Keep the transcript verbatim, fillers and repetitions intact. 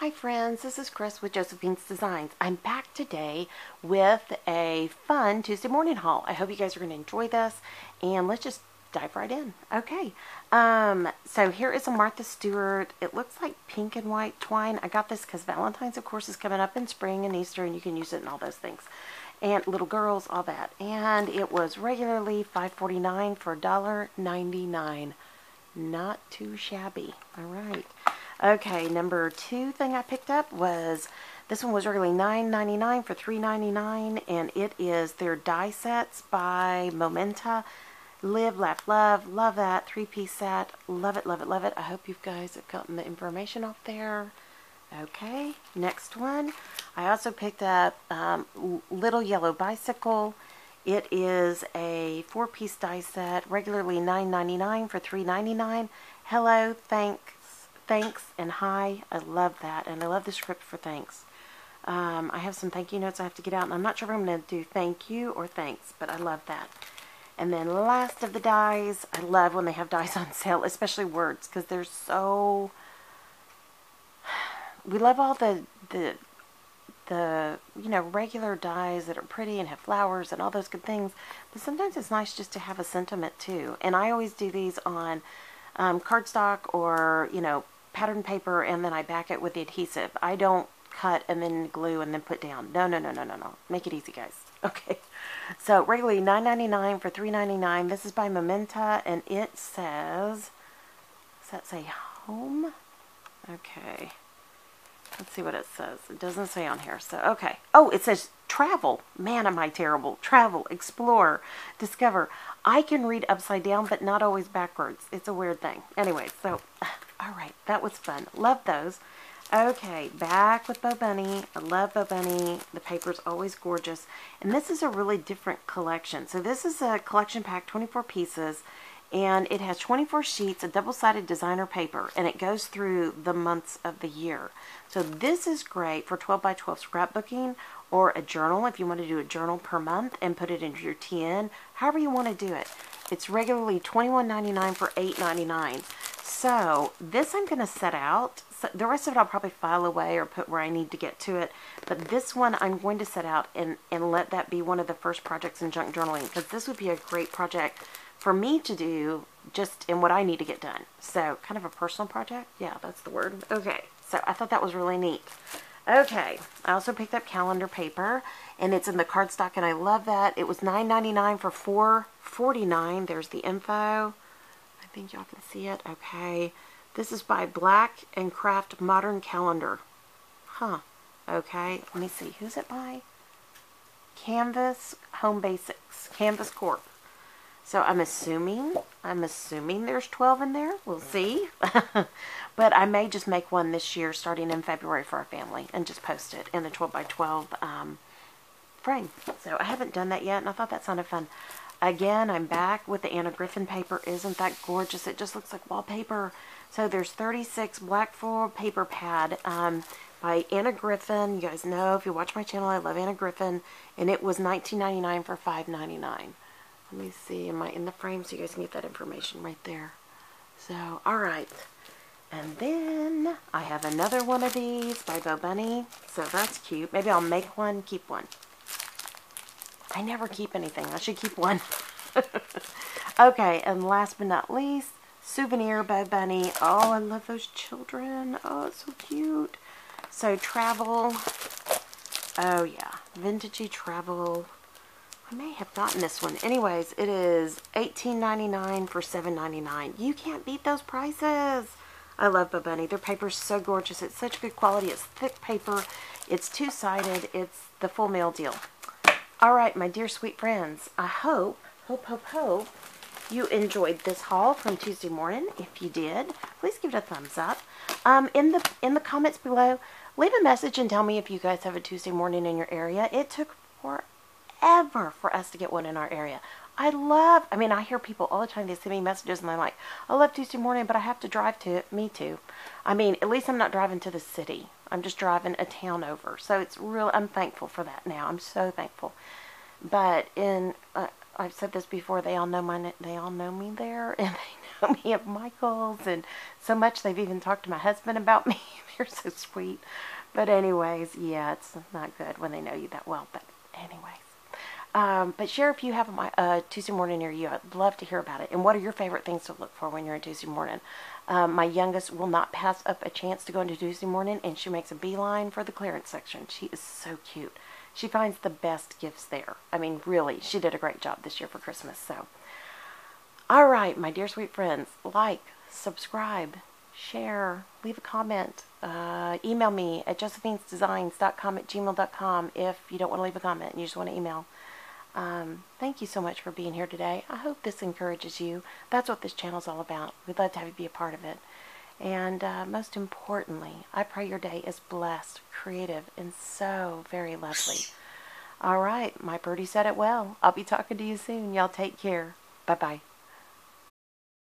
Hi friends, this is Chris with Josephine's Designs. I'm back today with a fun Tuesday morning haul. I hope you guys are going to enjoy this, and let's just dive right in. Okay, um, so here is a Martha Stewart. It looks like pink and white twine. I got this because Valentine's, of course, is coming up in spring and Easter, and you can use it in all those things. And little girls, all that. And it was regularly five forty-nine for a dollar ninety-nine. Not too shabby. All right. Okay, number two thing I picked up was, this one was really nine ninety-nine for three ninety-nine, and it is their die sets by Momenta. Live, laugh, love. Love that. Three-piece set. Love it, love it, love it. I hope you guys have gotten the information off there. Okay, next one. I also picked up um, Little Yellow Bicycle. It is a four-piece die set, regularly nine ninety-nine for three ninety-nine. Hello, thanks. Thanks and hi. I love that, and I love the script for thanks. Um, I have some thank you notes I have to get out, and I'm not sure if I'm going to do thank you or thanks, but I love that. And then last of the dies, I love when they have dies on sale, especially words, because they're so... We love all the, the, the, you know, regular dies that are pretty and have flowers and all those good things, but sometimes it's nice just to have a sentiment too. And I always do these on um, cardstock or, you know, pattern paper, and then I back it with the adhesive. I don't cut and then glue and then put down. No, no, no, no, no, no. Make it easy, guys. Okay. So, regularly nine ninety-nine for three ninety-nine. This is by Momenta, and it says, does that say home? Okay. Let's see what it says. It doesn't say on here, so, okay. Oh, it says travel. Man, am I terrible. Travel, explore, discover. I can read upside down, but not always backwards. It's a weird thing. Anyway, so, all right, that was fun. Love those. Okay, back with Bo Bunny. I love Bo Bunny. The paper's always gorgeous. And this is a really different collection. So this is a collection pack, twenty-four pieces, and it has twenty-four sheets of double-sided designer paper, and it goes through the months of the year. So this is great for twelve by twelve scrapbooking or a journal, if you want to do a journal per month and put it into your T N, however you want to do it. It's regularly twenty-one ninety-nine for eight ninety-nine. So this I'm going to set out. So the rest of it I'll probably file away or put where I need to get to it. But this one I'm going to set out and, and let that be one of the first projects in junk journaling, because this would be a great project for me to do just in what I need to get done. So kind of a personal project. Yeah, that's the word. Okay. So I thought that was really neat. Okay. I also picked up calendar paper, and it's in the cardstock, and I love that. It was nine ninety-nine for four forty-nine. There's the info. I think y'all can see it. Okay. This is by Black and Kraft Modern Calendar. Huh. Okay. Let me see. Who's it by? Canvas Home Basics. Canvas Corp. So I'm assuming, I'm assuming there's twelve in there. We'll see. But I may just make one this year starting in February for our family and just post it in the twelve by twelve um, frame. So I haven't done that yet, and I thought that sounded fun. Again, I'm back with the Anna Griffin paper. Isn't that gorgeous? It just looks like wallpaper. So there's thirty-six black floral paper pad um, by Anna Griffin. You guys know, if you watch my channel, I love Anna Griffin. And it was nineteen ninety-nine for five ninety-nine. Let me see, am I in the frame so you guys can get that information right there. So, all right. And then I have another one of these by Bo Bunny. So that's cute. Maybe I'll make one, keep one. I never keep anything. I should keep one. Okay, and last but not least, souvenir Bo Bunny. Oh, I love those children. Oh, it's so cute. So travel. Oh, yeah. Vintagey travel. I may have gotten this one. Anyways, it is eighteen ninety-nine for seven ninety-nine. You can't beat those prices. I love Bo Bunny. Their paper's so gorgeous. It's such good quality. It's thick paper. It's two-sided. It's the full meal deal. All right, my dear sweet friends, I hope, hope, hope, hope you enjoyed this haul from Tuesday morning. If you did, please give it a thumbs up. Um, in the in the comments below, leave a message and tell me if you guys have a Tuesday morning in your area. It took forever. Ever for us to get one in our area. I love, I mean, I hear people all the time, they send me messages and they're like, I love Tuesday morning, but I have to drive to it. Me too. I mean, at least I'm not driving to the city. I'm just driving a town over. So it's real, I'm thankful for that now. I'm so thankful. But in, uh, I've said this before, they all know my, they all know me there, and they know me at Michael's, and so much they've even talked to my husband about me You're so sweet. But anyways, yeah, it's not good when they know you that well. But anyways. Um, but share if you have a uh, Tuesday morning near you. I'd love to hear about it. And what are your favorite things to look for when you're in Tuesday morning? Um, my youngest will not pass up a chance to go into Tuesday morning, and she makes a beeline for the clearance section. She is so cute. She finds the best gifts there. I mean, really, she did a great job this year for Christmas. So, all right, my dear sweet friends, like, subscribe, share, leave a comment, uh, email me at josephine's designs dot com at gmail dot com if you don't want to leave a comment and you just want to email. Um, thank you so much for being here today. I hope this encourages you. That's what this channel is all about. We'd love to have you be a part of it. And uh, most importantly, I pray your day is blessed, creative, and so very lovely. All right, my birdie said it well. I'll be talking to you soon. Y'all take care. Bye-bye.